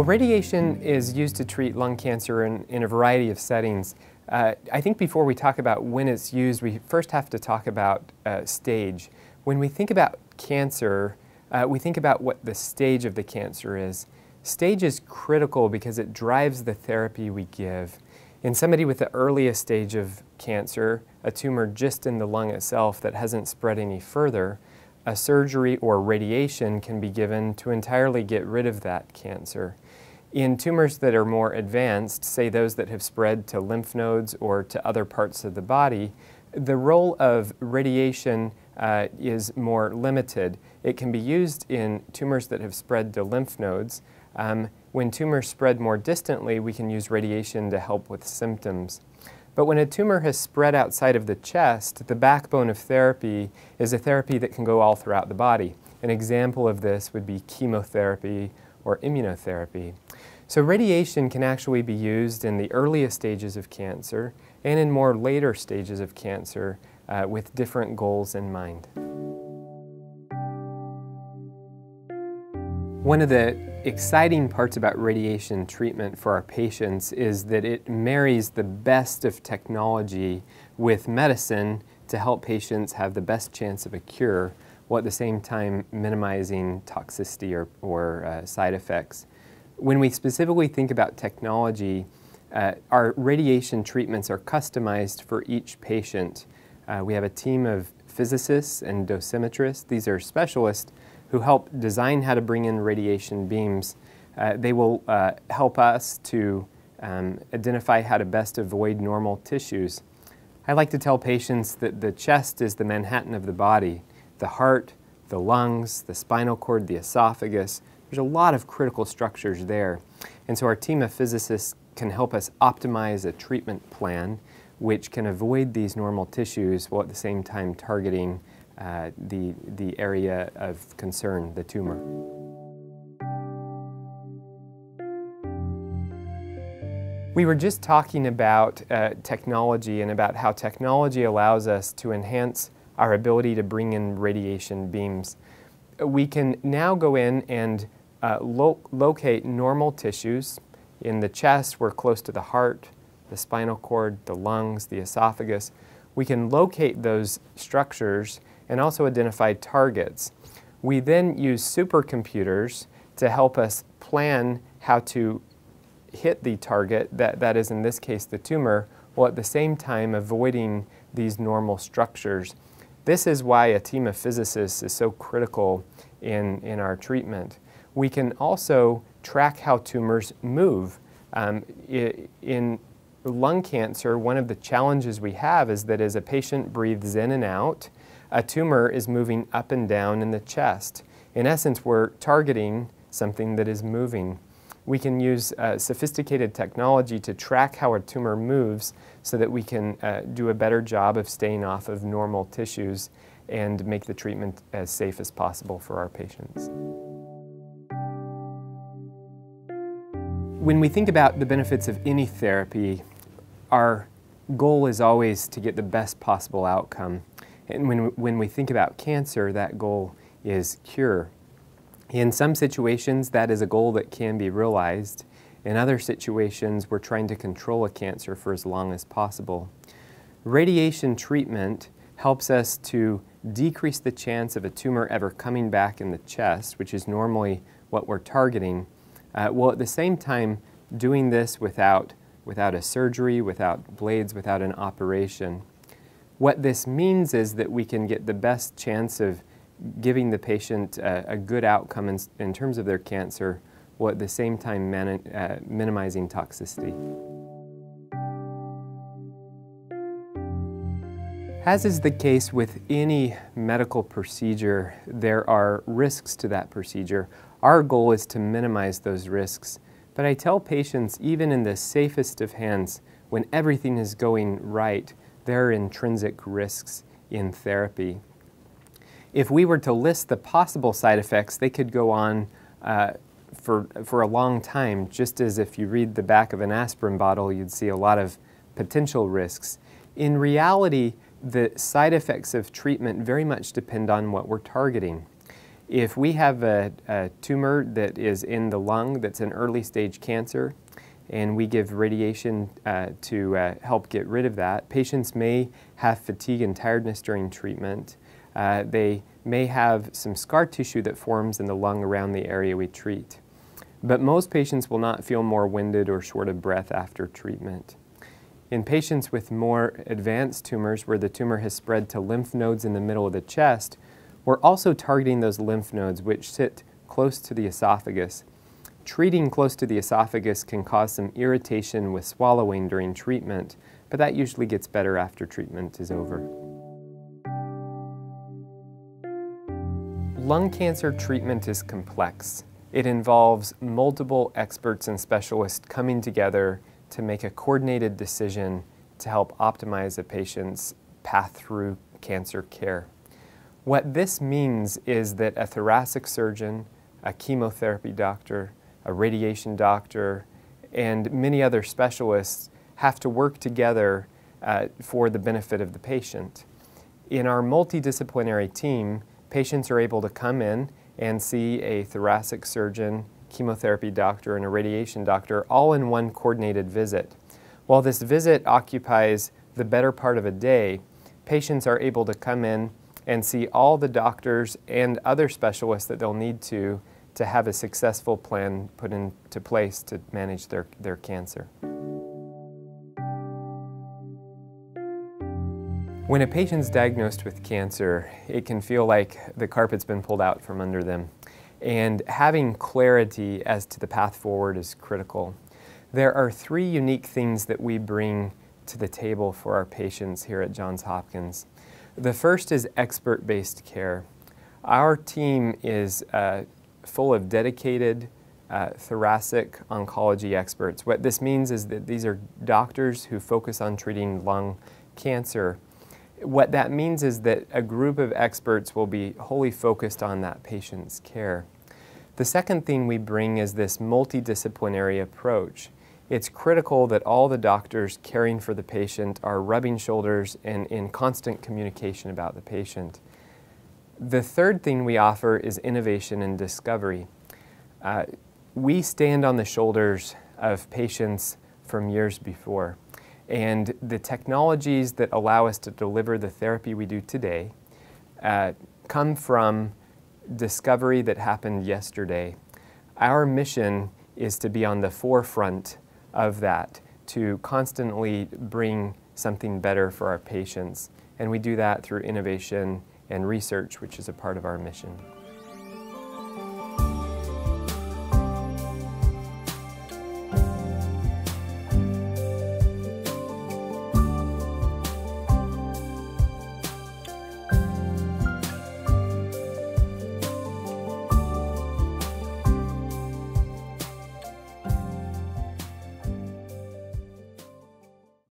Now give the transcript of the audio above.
Well, radiation is used to treat lung cancer in a variety of settings. I think before we talk about when it's used, we first have to talk about stage. When we think about cancer, we think about what the stage of the cancer is. Stage is critical because it drives the therapy we give. In somebody with the earliest stage of cancer, a tumor just in the lung itself that hasn't spread any further, a surgery or radiation can be given to entirely get rid of that cancer. In tumors that are more advanced, say those that have spread to lymph nodes or to other parts of the body, the role of radiation is more limited. It can be used in tumors that have spread to lymph nodes. When tumors spread more distantly, we can use radiation to help with symptoms. But when a tumor has spread outside of the chest, the backbone of therapy is a therapy that can go all throughout the body. An example of this would be chemotherapy or immunotherapy. So radiation can actually be used in the earliest stages of cancer and in more later stages of cancer with different goals in mind. One of the exciting parts about radiation treatment for our patients is that it marries the best of technology with medicine to help patients have the best chance of a cure, while at the same time minimizing toxicity or side effects. When we specifically think about technology, our radiation treatments are customized for each patient. We have a team of physicists and dosimetrists. These are specialists who help design how to bring in radiation beams. They will help us to identify how to best avoid normal tissues. I like to tell patients that the chest is the Manhattan of the body. The heart, the lungs, the spinal cord, the esophagus. There's a lot of critical structures there. And so our team of physicists can help us optimize a treatment plan which can avoid these normal tissues while at the same time targeting the area of concern, the tumor. We were just talking about technology and about how technology allows us to enhance our ability to bring in radiation beams. We can now go in and locate normal tissues. In the chest, we're close to the heart, the spinal cord, the lungs, the esophagus. We can locate those structures and also identify targets. We then use supercomputers to help us plan how to hit the target, that is in this case the tumor, while at the same time avoiding these normal structures. This is why a team of physicists is so critical in our treatment. We can also track how tumors move. In lung cancer, one of the challenges we have is that as a patient breathes in and out, a tumor is moving up and down in the chest. In essence, we're targeting something that is moving. We can use sophisticated technology to track how a tumor moves so that we can do a better job of staying off of normal tissues and make the treatment as safe as possible for our patients. When we think about the benefits of any therapy, our goal is always to get the best possible outcome. And when we think about cancer, that goal is cure. In some situations, that is a goal that can be realized. In other situations, we're trying to control a cancer for as long as possible. Radiation treatment helps us to decrease the chance of a tumor ever coming back in the chest, which is normally what we're targeting. Well, at the same time, doing this without a surgery, without blades, without an operation. What this means is that we can get the best chance of giving the patient a good outcome in terms of their cancer, while at the same time minimizing toxicity. As is the case with any medical procedure, there are risks to that procedure. Our goal is to minimize those risks, but I tell patients even in the safest of hands, when everything is going right, there are intrinsic risks in therapy. If we were to list the possible side effects, they could go on for a long time, just as if you read the back of an aspirin bottle, you'd see a lot of potential risks. In reality, the side effects of treatment very much depend on what we're targeting. If we have a tumor that is in the lung that's an early stage cancer and we give radiation to help get rid of that, patients may have fatigue and tiredness during treatment. They may have some scar tissue that forms in the lung around the area we treat. But most patients will not feel more winded or short of breath after treatment. In patients with more advanced tumors where the tumor has spread to lymph nodes in the middle of the chest, we're also targeting those lymph nodes which sit close to the esophagus. Treating close to the esophagus can cause some irritation with swallowing during treatment, but that usually gets better after treatment is over. Lung cancer treatment is complex. It involves multiple experts and specialists coming together to make a coordinated decision to help optimize a patient's path through cancer care. What this means is that a thoracic surgeon, a chemotherapy doctor, a radiation doctor, and many other specialists have to work together for the benefit of the patient. In our multidisciplinary team, patients are able to come in and see a thoracic surgeon, chemotherapy doctor, and a radiation doctor all in one coordinated visit. While this visit occupies the better part of a day, patients are able to come in and see all the doctors and other specialists that they'll need to have a successful plan put into place to manage their cancer. When a patient's diagnosed with cancer, it can feel like the carpet's been pulled out from under them. And having clarity as to the path forward is critical. There are three unique things that we bring to the table for our patients here at Johns Hopkins. The first is expert-based care. Our team is full of dedicated thoracic oncology experts. What this means is that these are doctors who focus on treating lung cancer. What that means is that a group of experts will be wholly focused on that patient's care. The second thing we bring is this multidisciplinary approach. It's critical that all the doctors caring for the patient are rubbing shoulders and in constant communication about the patient. The third thing we offer is innovation and discovery. We stand on the shoulders of patients from years before. And the technologies that allow us to deliver the therapy we do today come from discovery that happened yesterday. Our mission is to be on the forefront of that, to constantly bring something better for our patients. And we do that through innovation and research, which is a part of our mission.